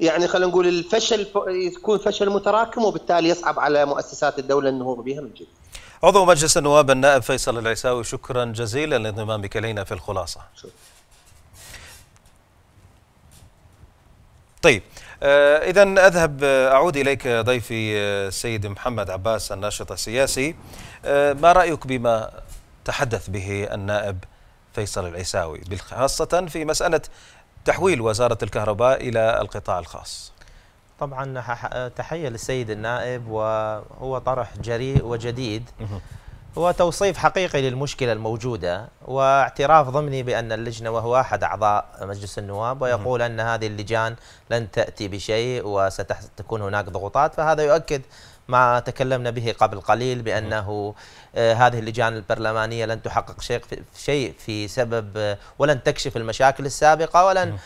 يعني خلينا نقول الفشل، يكون فشل متراكم، وبالتالي يصعب على مؤسسات الدولة النهوض بها من جديد. عضو مجلس النواب النائب فيصل العيساوي، شكرا جزيلا لانضمامك إلينا في الخلاصة. طيب، إذا أعود إليك ضيفي السيد محمد عباس الناشط السياسي، ما رأيك بما تحدث به النائب فيصل العيساوي خاصة في مسألة تحويل وزارة الكهرباء إلى القطاع الخاص؟ طبعا تحية للسيد النائب، وهو طرح جريء وجديد، هو توصيف حقيقي للمشكلة الموجودة واعتراف ضمني بأن اللجنة، وهو أحد أعضاء مجلس النواب، ويقول أن هذه اللجان لن تأتي بشيء وستكون هناك ضغوطات، فهذا يؤكد ما تكلمنا به قبل قليل بأنه هذه اللجان البرلمانية لن تحقق شيء في سبب، ولن تكشف المشاكل السابقة، ولن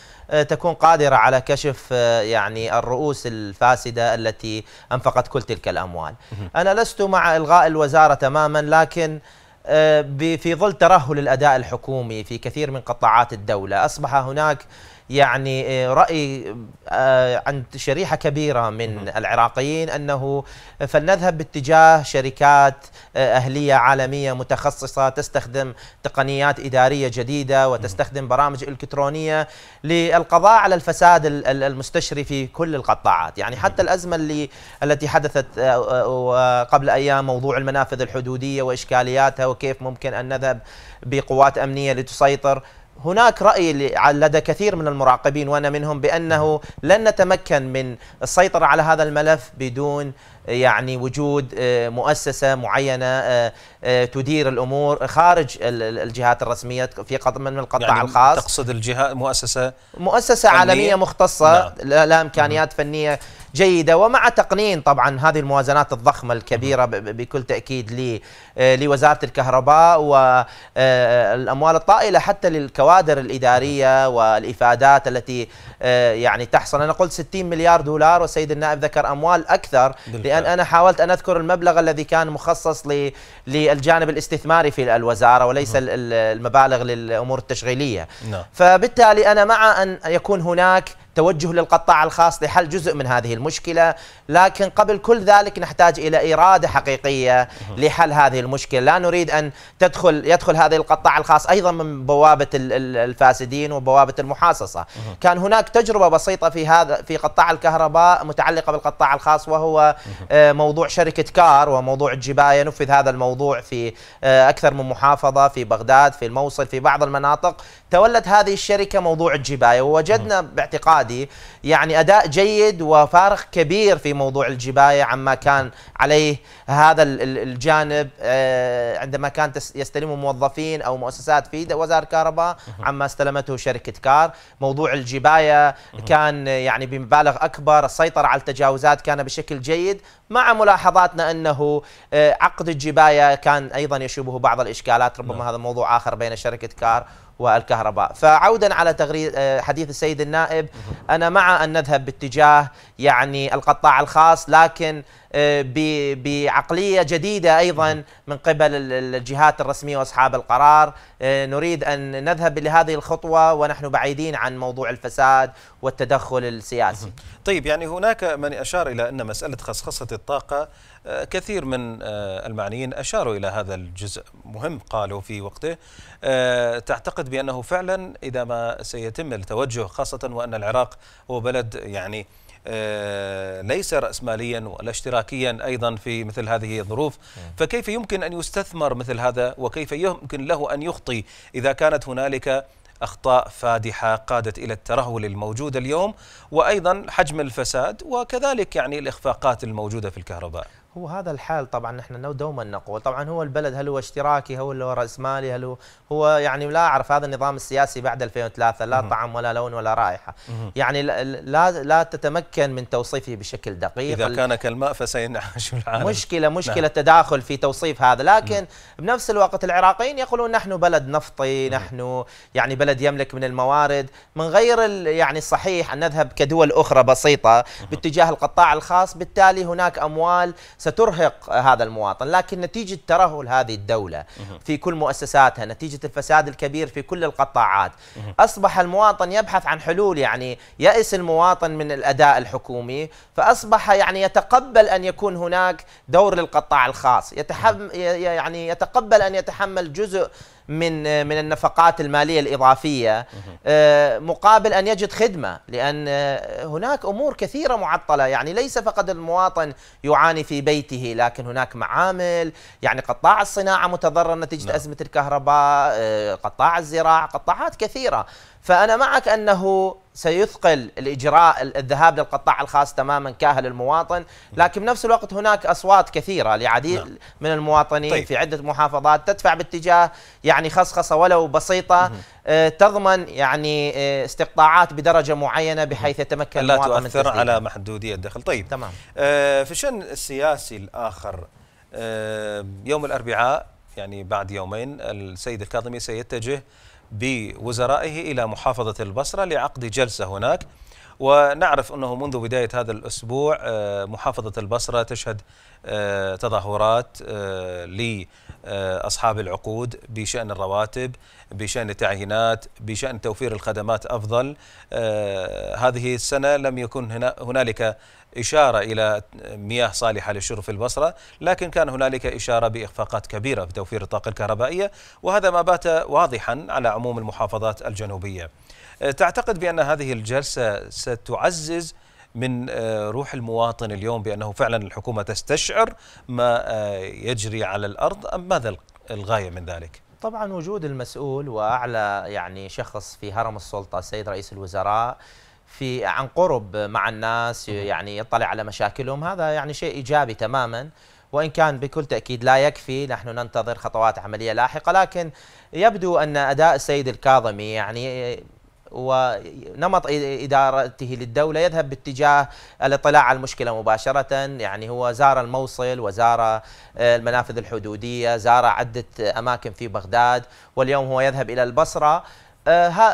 تكون قادرة على كشف يعني الرؤوس الفاسدة التي أنفقت كل تلك الأموال. أنا لست مع إلغاء الوزارة تماما، لكن في ظل ترهل الأداء الحكومي في كثير من قطاعات الدولة أصبح هناك يعني رأي عند شريحة كبيرة من العراقيين أنه فلنذهب باتجاه شركات أهلية عالمية متخصصة تستخدم تقنيات إدارية جديدة وتستخدم برامج إلكترونية للقضاء على الفساد المستشري في كل القطاعات. يعني حتى الأزمة التي حدثت قبل أيام، موضوع المنافذ الحدودية وإشكالياتها وكيف ممكن أن نذهب بقوات أمنية لتسيطر، هناك رأي لدى كثير من المراقبين وأنا منهم بأنه لن نتمكن من السيطرة على هذا الملف بدون يعني وجود مؤسسة معينة تدير الأمور خارج الجهات الرسمية في من القطاع يعني الخاص. تقصد الجهة مؤسسة عالمية مختصة، لا إمكانيات فنية جيدة ومع تقنين طبعا هذه الموازنات الضخمة الكبيرة بكل تأكيد لوزارة الكهرباء والأموال الطائلة حتى للكوادر الإدارية والإفادات التي يعني تحصل. أنا قلت 60 مليار دولار والسيد النائب ذكر أموال أكثر لأن أنا حاولت أن أذكر المبلغ الذي كان مخصص للجانب الاستثماري في الوزارة وليس المبالغ للأمور التشغيلية. فبالتالي أنا مع أن يكون هناك توجه للقطاع الخاص لحل جزء من هذه المشكلة، لكن قبل كل ذلك نحتاج إلى إرادة حقيقية لحل هذه المشكلة. لا نريد أن يدخل هذا القطاع الخاص أيضا من بوابة الفاسدين وبوابة المحاصصة. كان هناك تجربة بسيطة في قطاع الكهرباء متعلقة بالقطاع الخاص وهو موضوع شركة كار وموضوع الجباية. نفذ هذا الموضوع في أكثر من محافظة، في بغداد، في الموصل، في بعض المناطق تولت هذه الشركة موضوع الجباية، ووجدنا باعتقاد يعني أداء جيد وفارق كبير في موضوع الجباية عما كان عليه هذا الجانب عندما كان يستلمه موظفين أو مؤسسات في وزارة الكهرباء عما استلمته شركة كار. موضوع الجباية كان يعني بمبالغ أكبر، السيطرة على التجاوزات كان بشكل جيد، مع ملاحظاتنا أنه عقد الجباية كان أيضا يشوبه بعض الإشكالات، ربما هذا موضوع آخر بين شركة كار والكهرباء. فعودا على حديث السيد النائب، أنا مع أن نذهب باتجاه يعني القطاع الخاص، لكن بعقلية جديدة أيضا من قبل الجهات الرسمية وأصحاب القرار. نريد أن نذهب لهذه الخطوة ونحن بعيدين عن موضوع الفساد والتدخل السياسي. طيب، يعني هناك من أشار إلى أن مسألة خصخصة الطاقة كثير من المعنيين أشاروا إلى هذا الجزء مهم، قالوا في وقته. تعتقد بأنه فعلا إذا ما سيتم التوجه، خاصة وأن العراق هو بلد يعني ليس رأسماليا ولا اشتراكيا أيضا في مثل هذه الظروف، فكيف يمكن أن يستثمر مثل هذا وكيف يمكن له أن يخطي إذا كانت هنالك أخطاء فادحة قادت إلى الترهل الموجود اليوم وأيضا حجم الفساد وكذلك يعني الإخفاقات الموجودة في الكهرباء؟ هو هذا الحال طبعا، نحن دوما نقول طبعا هو البلد هل هو اشتراكي، هل هو رأسمالي، هل هو يعني لا أعرف. هذا النظام السياسي بعد 2003 لا طعم ولا لون ولا رائحة، يعني لا تتمكن من توصيفه بشكل دقيق. إذا كان كالماء فسينعش العالم. مشكلة تداخل في توصيف هذا، لكن بنفس الوقت العراقيين يقولون نحن بلد نفطي، نحن يعني بلد يملك من الموارد، من غير يعني الصحيح أن نذهب كدول أخرى بسيطة باتجاه القطاع الخاص. بالتالي هناك أموال سترهق هذا المواطن، لكن نتيجة ترهل هذه الدولة في كل مؤسساتها، نتيجة الفساد الكبير في كل القطاعات، أصبح المواطن يبحث عن حلول. يعني يأس المواطن من الأداء الحكومي، فأصبح يعني يتقبل أن يكون هناك دور للقطاع الخاص، يعني يتقبل أن يتحمل جزء من النفقات المالية الإضافية مقابل أن يجد خدمة، لأن هناك أمور كثيرة معطلة. يعني ليس فقط المواطن يعاني في بيته، لكن هناك معامل، يعني قطاع الصناعة متضرر نتيجة أزمة الكهرباء، قطاع الزراعة، قطاعات كثيرة. فأنا معك أنه سيثقل الإجراء الذهاب للقطاع الخاص تماما كاهل المواطن، لكن بنفس الوقت هناك أصوات كثيرة لعديد من المواطنين في عدة محافظات تدفع باتجاه يعني خصخصة ولو بسيطة تضمن يعني استقطاعات بدرجة معينة بحيث يتمكن المواطن من تسديدها، لا تؤثر على محدودية الدخل. طيب، تمام. في الشأن السياسي الآخر، يوم الأربعاء يعني بعد يومين السيد الكاظمي سيتجه بوزرائه إلى محافظة البصرة لعقد جلسة هناك، ونعرف أنه منذ بداية هذا الأسبوع محافظة البصرة تشهد تظاهرات لأصحاب العقود بشأن الرواتب، بشأن التعيينات، بشأن توفير الخدمات أفضل. هذه السنة لم يكن هنالك إشارة إلى مياه صالحة للشرب في البصرة، لكن كان هنالك إشارة بإخفاقات كبيرة في توفير الطاقة الكهربائية، وهذا ما بات واضحا على عموم المحافظات الجنوبية. تعتقد بأن هذه الجلسة ستعزز من روح المواطن اليوم بأنه فعلا الحكومة تستشعر ما يجري على الأرض، أم ماذا الغاية من ذلك؟ طبعا وجود المسؤول وأعلى يعني شخص في هرم السلطة السيد رئيس الوزراء عن قرب مع الناس، يعني يطلع على مشاكلهم، هذا يعني شيء إيجابي تماما، وإن كان بكل تأكيد لا يكفي. نحن ننتظر خطوات عملية لاحقة، لكن يبدو أن أداء السيد الكاظمي يعني ونمط إدارته للدولة يذهب باتجاه الاطلاع على المشكلة مباشرة. يعني هو زار الموصل وزار المنافذ الحدودية، زار عدة أماكن في بغداد، واليوم هو يذهب إلى البصرة.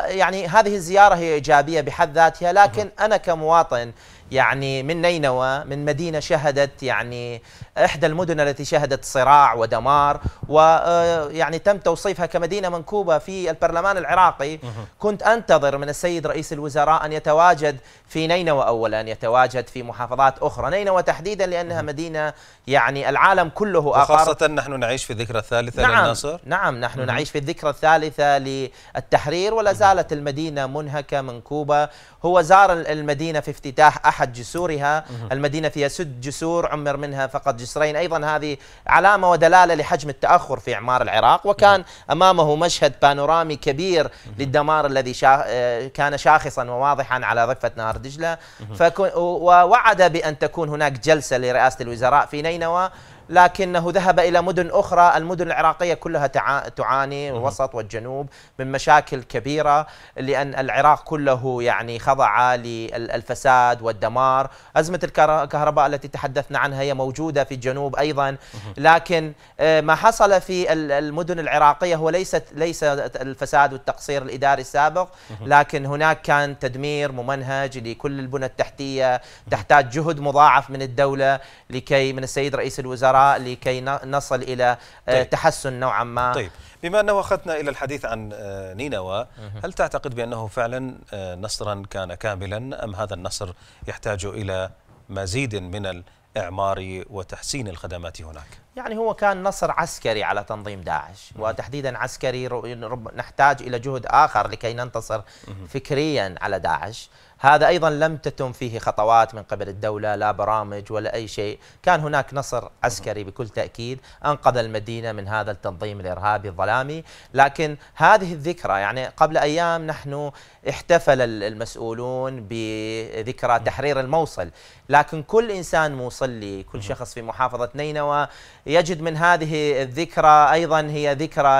يعني هذه الزيارة هي إيجابية بحد ذاتها، لكن أنا كمواطن يعني من نينوى، من مدينة شهدت يعني إحدى المدن التي شهدت صراع ودمار، ويعني تم توصيفها كمدينة منكوبة في البرلمان العراقي، كنت أنتظر من السيد رئيس الوزراء أن يتواجد في نينوى أولا، يتواجد في محافظات أخرى، نينوى تحديدا لأنها مدينة يعني العالم كله آخر، وخاصة نحن نعيش في الذكرى الثالثة. نعم نعم، نحن نعيش في الذكرى الثالثة للتحرير، ولا زالت المدينة منهكة منكوبة. هو زار المدينة في افتتاح أحد جسورها، المدينة فيها 6 جسور عمر منها فقط جسرين، أيضا هذه علامة ودلالة لحجم التأخر في إعمار العراق. وكان أمامه مشهد بانورامي كبير للدمار الذي كان شاخصا وواضحا على ضفة نهر دجلة، ووعد بأن تكون هناك جلسة لرئاسة الوزراء في نينوى، لكنه ذهب إلى مدن أخرى. المدن العراقية كلها تعاني، الوسط والجنوب، من مشاكل كبيرة، لأن العراق كله يعني خضع للفساد والدمار. أزمة الكهرباء التي تحدثنا عنها هي موجودة في الجنوب أيضا، لكن ما حصل في المدن العراقية هو ليس الفساد والتقصير الإداري السابق، لكن هناك كان تدمير ممنهج لكل البنى التحتية، تحتاج جهد مضاعف من الدولة لكي من السيد رئيس الوزراء لكي نصل إلى تحسن نوعا ما. طيب، بما أنه أخذنا إلى الحديث عن نينوى، هل تعتقد بأنه فعلا نصرا كان كاملا، أم هذا النصر يحتاج إلى مزيد من الإعمار وتحسين الخدمات هناك؟ يعني هو كان نصر عسكري على تنظيم داعش، وتحديدا عسكري، نحتاج إلى جهد آخر لكي ننتصر فكريا على داعش. هذا أيضا لم تتم فيه خطوات من قبل الدولة، لا برامج ولا أي شيء. كان هناك نصر عسكري بكل تأكيد، أنقذ المدينة من هذا التنظيم الإرهابي الظلامي. لكن هذه الذكرى، يعني قبل أيام نحن احتفل المسؤولون بذكرى تحرير الموصل، لكن كل إنسان موصلي، كل شخص في محافظة نينوى يجد من هذه الذكرى أيضا هي ذكرى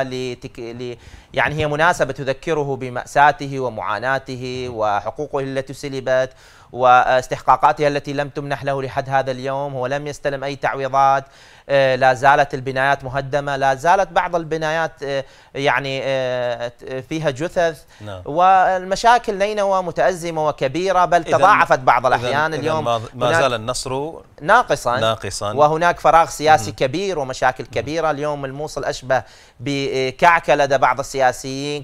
يعني هي مناسبة تذكره بمأساته ومعاناته وحقوقه التي سلبت واستحقاقاتها التي لم تمنح له لحد هذا اليوم. هو لم يستلم أي تعويضات، لا زالت البنايات مهدمة، لا زالت بعض البنايات يعني فيها جثث. نعم. والمشاكل نينوى متأزمة وكبيرة، بل تضاعفت بعض الأحيان. اليوم ما زال النصر ناقصا، وهناك فراغ سياسي كبير ومشاكل كبيرة. اليوم الموصل أشبه بكعكة لدى بعض السياسيين،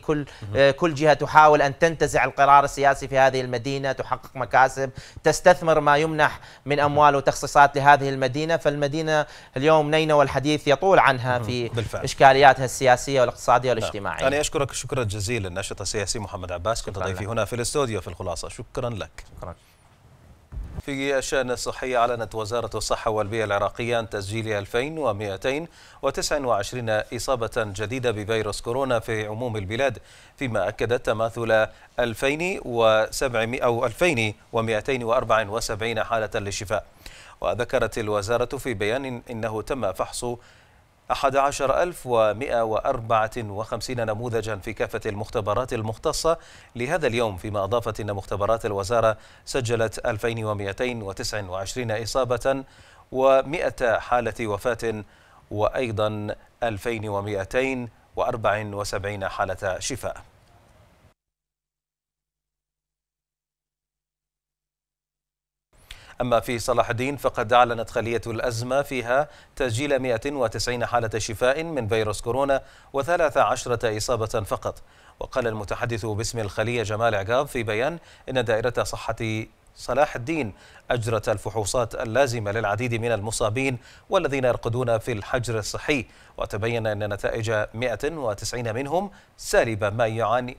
كل جهة تحاول أن تنتزع القرار السياسي في هذه المدينة، تحقق مكاسب، تستثمر ما يمنح من أموال وتخصيصات لهذه المدينة. فالمدينة اليوم نينوى الحديث يطول عنها في بالفعل إشكالياتها السياسية والاقتصادية والاجتماعية. أنا أشكرك شكرا جزيلا الناشط السياسي محمد عباس، كنت ضيفي هنا في الاستوديو في الخلاصة. شكرا لك. شكرا. في الشأن الصحي، أعلنت وزارة الصحة والبيئة العراقية عن تسجيل 2229 إصابة جديدة بفيروس كورونا في عموم البلاد، فيما أكد تماثل 2274 حالة للشفاء. وذكرت الوزارة في بيان إنه تم فحص 11154 نموذجا في كافة المختبرات المختصة لهذا اليوم، فيما أضافت أن مختبرات الوزارة سجلت 2229 إصابة و100 حالة وفاة، وأيضا 2274 حالة شفاء. أما في صلاح الدين فقد أعلنت خلية الأزمة فيها تسجيل 190 حالة شفاء من فيروس كورونا و13 إصابة فقط. وقال المتحدث باسم الخلية جمال عقاب في بيان إن دائرة صحة صلاح الدين أجرت الفحوصات اللازمة للعديد من المصابين والذين يرقدون في الحجر الصحي، وتبين أن نتائج 190 منهم سالبة،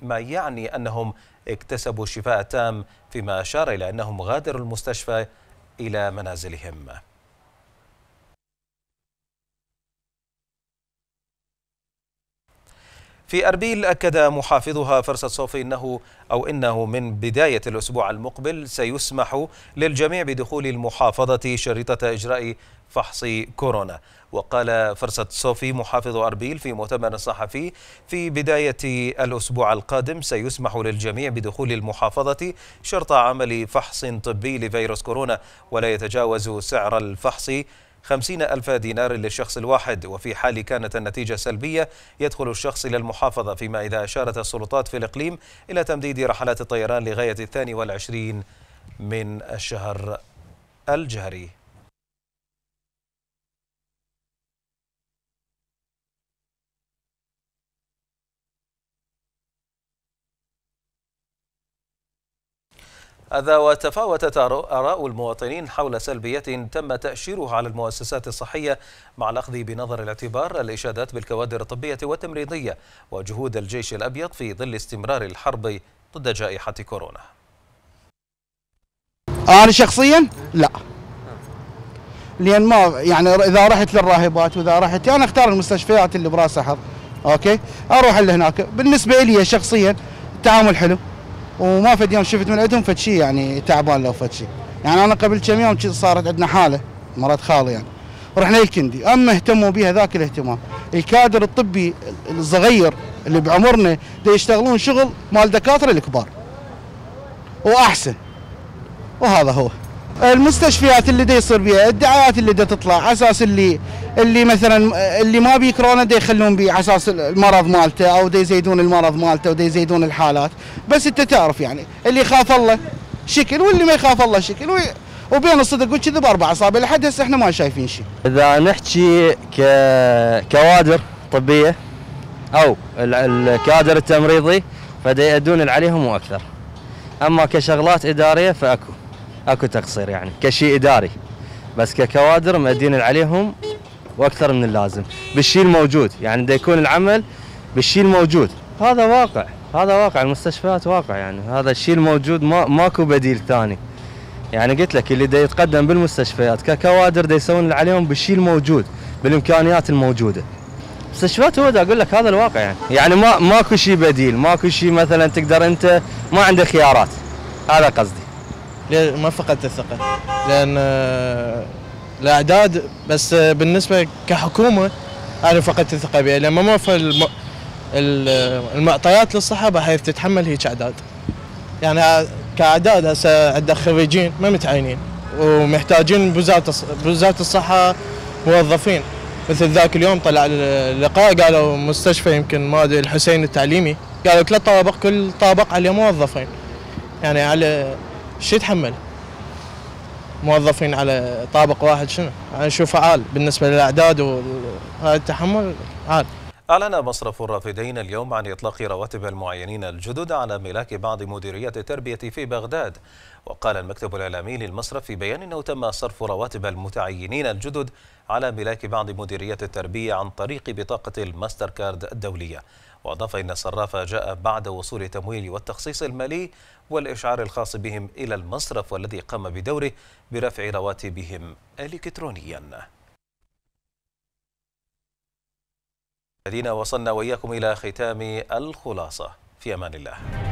ما يعني أنهم اكتسبوا الشفاء التام، فيما أشار إلى أنهم غادروا المستشفى إلى منازلهم. في أربيل أكد محافظها فارس الصوفي أنه من بداية الأسبوع المقبل سيسمح للجميع بدخول المحافظة شريطة إجراء فحص كورونا. وقال فارس الصوفي محافظ أربيل في مؤتمر صحفي في بداية الأسبوع القادم سيسمح للجميع بدخول المحافظة شرط عمل فحص طبي لفيروس كورونا، ولا يتجاوز سعر الفحص 50,000 دينار للشخص الواحد، وفي حال كانت النتيجة سلبية يدخل الشخص إلى المحافظة، فيما إذا أشارت السلطات في الإقليم إلى تمديد رحلات الطيران لغاية 22 من الشهر الجاري. هذا وتفاوتت آراء المواطنين حول سلبية تم تأشيرها على المؤسسات الصحية مع الأخذ بنظر الاعتبار الإشادات بالكوادر الطبية والتمريضية وجهود الجيش الأبيض في ظل استمرار الحرب ضد جائحة كورونا. أنا شخصيا لا، لأن ما يعني إذا رحت للراهبات وإذا رحت أنا أختار المستشفيات اللي براس أحد، أوكي أروح اللي هناك. بالنسبة لي شخصيا التعامل حلو وما فد يوم شفت من عندهم فد شيء يعني تعبان لو فد شيء. يعني انا قبل كم يوم صارت عندنا حاله مرض خالي يعني رحنا الكندي، اما اهتموا بها ذاك الاهتمام. الكادر الطبي الصغير اللي بعمرنا دا يشتغلون شغل مال دكاتره الكبار واحسن، وهذا هو المستشفيات اللي دا يصير بها الدعايات اللي دا تطلع على اساس اللي مثلا اللي ما بيه كورونا دا يخلون بيه على اساس المرض مالته او دا يزيدون المرض مالته او دا يزيدون الحالات. بس انت تعرف يعني اللي يخاف الله شكل واللي ما يخاف الله شكل، وبين الصدق والكذب 4 اصابع. لحد هسه احنا ما شايفين شيء. اذا نحكي كوادر طبيه او الكادر التمريضي فدا يأدون عليهم واكثر، اما كشغلات اداريه فاكو تقصير يعني كشيء اداري، بس ككوادر مأدين عليهم واكثر من اللازم بالشيء الموجود. يعني دا يكون العمل بالشيء الموجود، هذا واقع، هذا واقع المستشفيات واقع. يعني هذا الشيء الموجود ماكو بديل ثاني. يعني قلت لك اللي دا يتقدم بالمستشفيات ككوادر دا يسوون اللي عليهم بالشيء الموجود بالامكانيات الموجوده. المستشفيات هو دا اقول لك هذا الواقع يعني ماكو شيء بديل، ماكو شيء مثلا تقدر انت ما عندك خيارات. هذا قصدي. ما فقدت الثقه لان الاعداد، بس بالنسبه كحكومه انا فقدت الثقه بها لما ما في المعطيات للصحه بحيث تتحمل هيك اعداد. يعني كاعداد هسه عندنا خريجين ما متعينين ومحتاجين بوزاره الصحه موظفين. مثل ذاك اليوم طلع اللقاء قالوا مستشفى يمكن ما ادري الحسين التعليمي قالوا 3 طوابق كل طابق عليه موظفين. يعني على شو يتحمل موظفين على طابق واحد؟ شنو انا اشوفه عال بالنسبه للاعداد وهذا التحمل عال. أعلن مصرف الرافدين اليوم عن إطلاق رواتب المعينين الجدد على ملاك بعض مديريات التربية في بغداد. وقال المكتب الإعلامي للمصرف في بيان أنه تم صرف رواتب المتعينين الجدد على ملاك بعض مديريات التربية عن طريق بطاقة الماستر كارد الدولية. وأضاف أن الصراف جاء بعد وصول تمويل والتخصيص المالي والإشعار الخاص بهم إلى المصرف، والذي قام بدوره برفع رواتبهم إلكترونياً. الذين وصلنا وإياكم إلى ختام الخلاصة، في أمان الله.